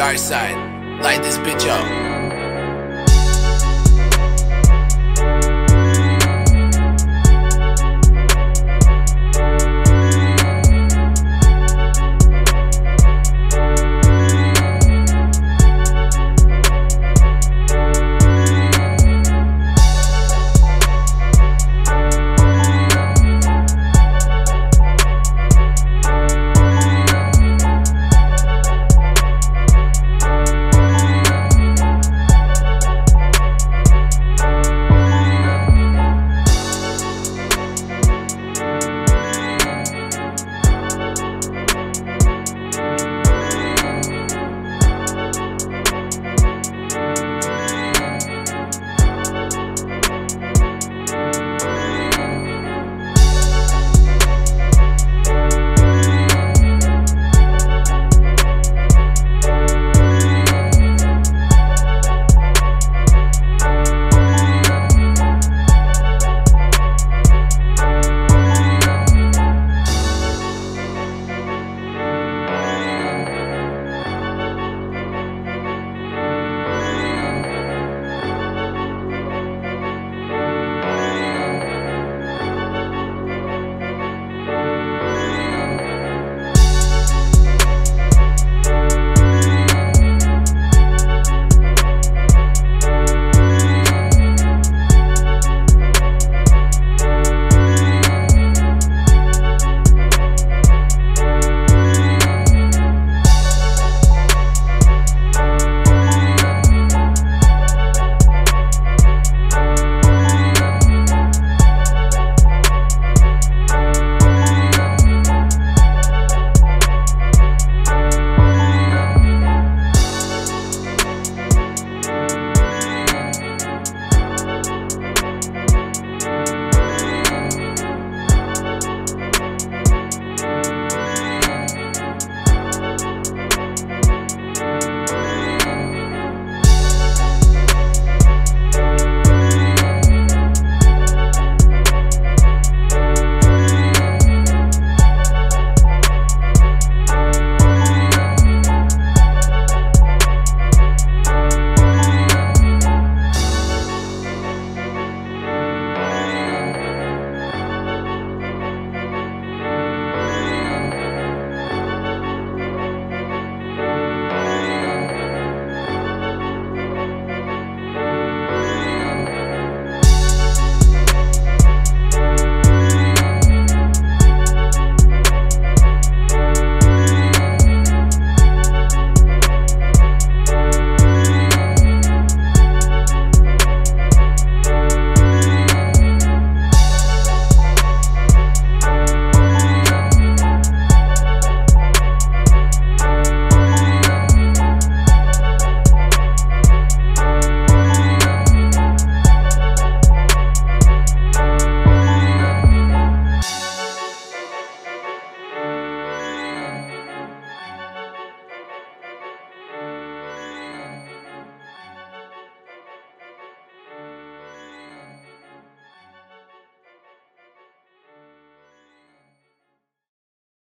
Dark side, light this bitch up.